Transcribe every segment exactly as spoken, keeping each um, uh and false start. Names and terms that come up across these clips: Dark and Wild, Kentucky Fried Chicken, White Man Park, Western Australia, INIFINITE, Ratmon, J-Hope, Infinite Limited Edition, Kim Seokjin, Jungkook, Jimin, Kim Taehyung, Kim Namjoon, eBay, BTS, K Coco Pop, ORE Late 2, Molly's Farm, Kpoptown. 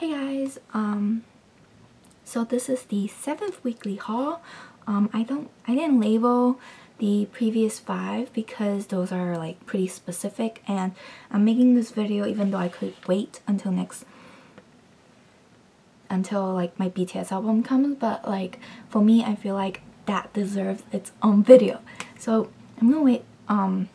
Hey guys, um, so this is the seventh weekly haul. Um, I don't, I didn't label the previous five because those are like pretty specific, and I'm making this video even though I could wait until next, until like my B T S album comes, but like for me, I feel like that deserves its own video. So I'm gonna wait, um,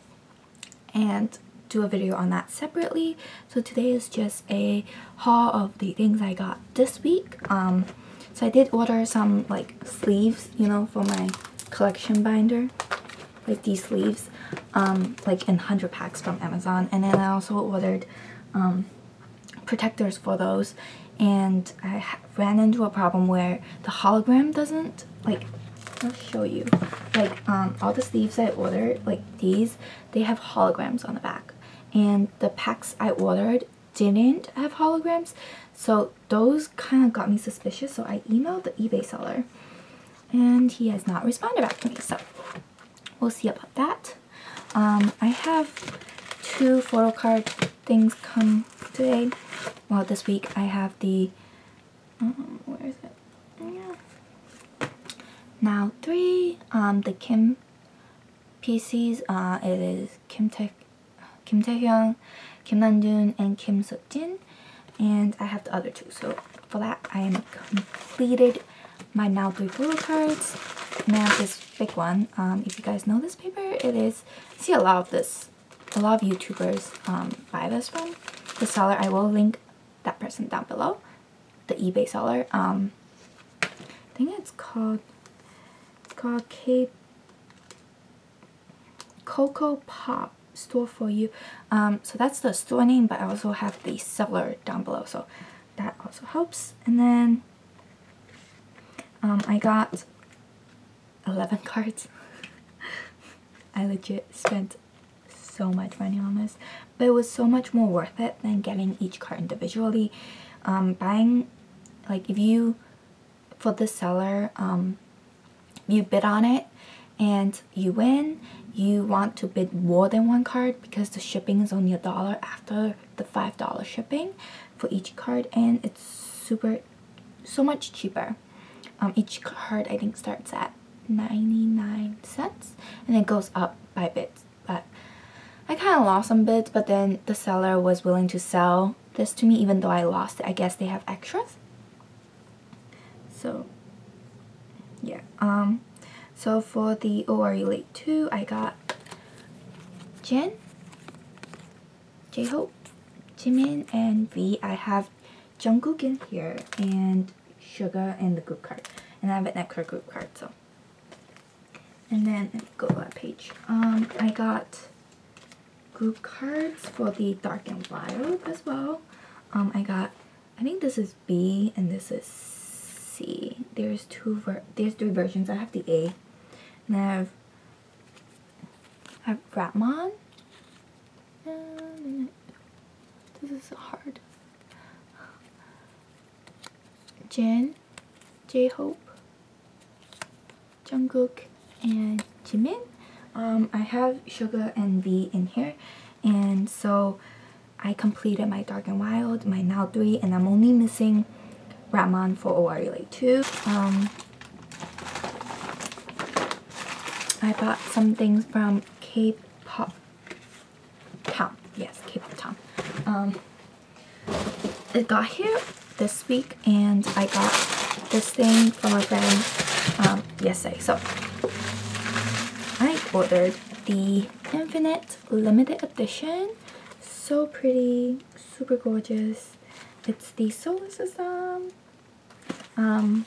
and do a video on that separately. So today is just a haul of the things I got this week. Um, so I did order some like sleeves, you know, for my collection binder, like these sleeves, um, like in one hundred packs from Amazon. And then I also ordered um, protectors for those. And I ran into a problem where the hologram doesn't like. I'll show you. Like um, all the sleeves I ordered, like these, they have holograms on the back. And the packs I ordered didn't have holograms, so those kind of got me suspicious. So I emailed the eBay seller and he has not responded back to me, so we'll see about that. Um, I have two photo card things come today. Well, this week I have the, um, where is it? Yeah. Now three, um, the Kim pieces. Uh, it is Kim Tae. Kim Taehyung, Kim Namjoon, and Kim Seokjin, and I have the other two. So for that, I am completed my now three photo cards. Now this big one. Um, if you guys know this paper, it is. I see a lot of this. A lot of YouTubers um, buy this from the seller. I will link that person down below. The eBay seller. Um, I think it's called. It's called K Coco Pop. Store for you. Um, so that's the store name, but I also have the seller down below, so that also helps. And then um, I got eleven cards. I legit spent so much money on this, but it was so much more worth it than getting each card individually. Um, buying, like if you, for the seller, um, you bid on it and you win, you want to bid more than one card because the shipping is only a dollar after the five dollar shipping for each card, and it's super so much cheaper. Um, each card I think starts at ninety-nine cents and it goes up by bids, but I kind of lost some bids, but then the seller was willing to sell this to me even though I lost it. I guess they have extras, so yeah. um So for the O R E Late two, I got Jin, J-Hope, Jimin, and V. I have Jungkook in here, and Suga in the group card. And I have an extra group card, so. And then, let me go to that page. Um, I got group cards for the Dark and Wild as well. Um, I got, I think this is B, and this is C. See, there's two ver there's three versions. I have the A, and I have, I have Ratmon. This is hard. Jin, J-Hope, Jungkook, and Jimin. Um, I have Suga and V in here, and so I completed my Dark and Wild, my now three, and I'm only missing Ratmon for O R E Late two. Um, I bought some things from Kpoptown. Yes, Kpoptown. Um, it got here this week, and I got this thing from a friend um, yesterday. So I ordered the Infinite Limited Edition. So pretty, super gorgeous. It's the solar system. Um,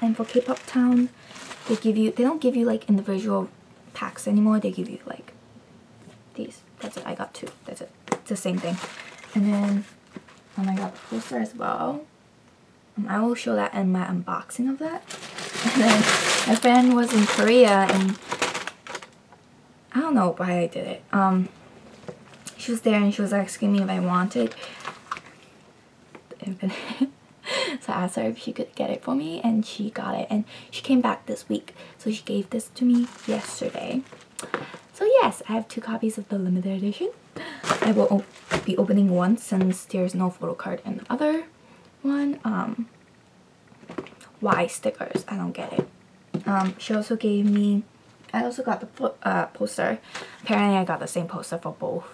and for Kpoptown, they give you, they don't give you like individual packs anymore. They give you like these. That's it. I got two. That's it. It's the same thing. And then, um, I got the poster as well. Um, I will show that in my unboxing of that. And then my friend was in Korea, and I don't know why I did it. Um, she was there and she was asking me if I wanted Infinite. So I asked her if she could get it for me, and she got it, and she came back this week, so she gave this to me yesterday. So yes, I have two copies of the limited edition. I will op be opening one since there's no photo card in the other. one. Um, why stickers? I don't get it. Um, she also gave me, I also got the uh, poster. Apparently I got the same poster for both,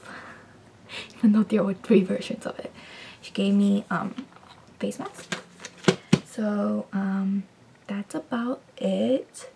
even though there were three versions of it. She gave me um, face masks. So um, that's about it.